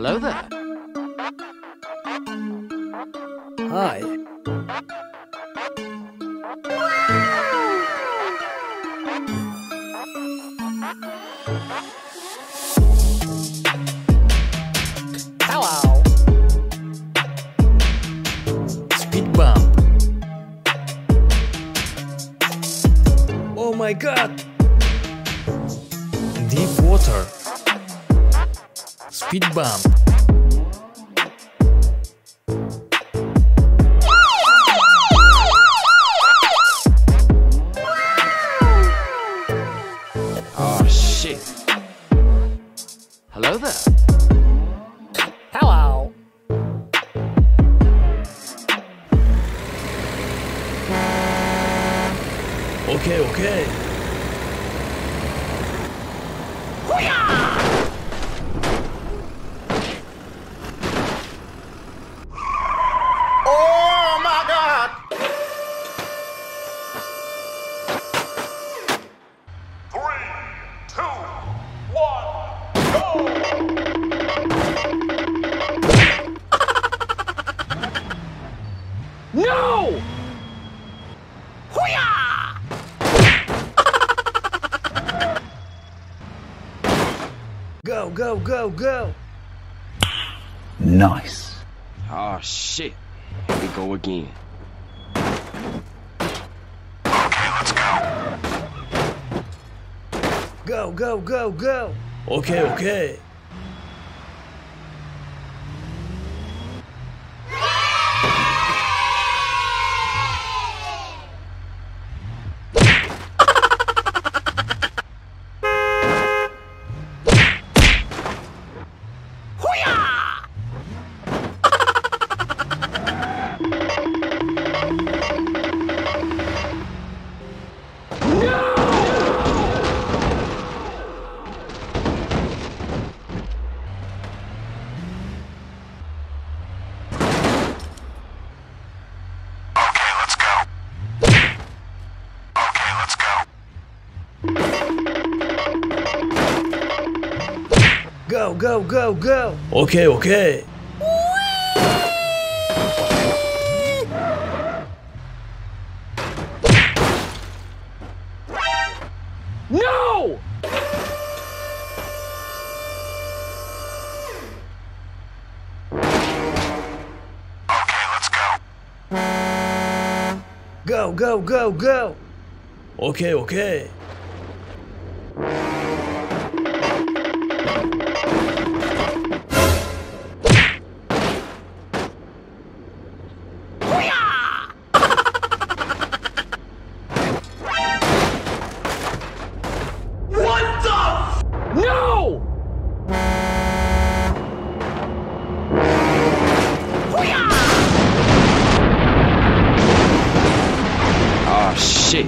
Hello there. Hi. Hello. Speed bump. Oh my god. Deep water. Speed bump. Oh shit. Hello there. Hello. Okay, okay. Oh my god! Three, two, one, go! No! Hoo-yah! Go, go, go, go! Nice! Oh shit! Here we go again. Okay, let's go! Go, go, go, go! Okay, okay! Go, go, go, go! Okay, okay! No! Okay, let's go! Go, go, go, go! Okay, okay! Shit.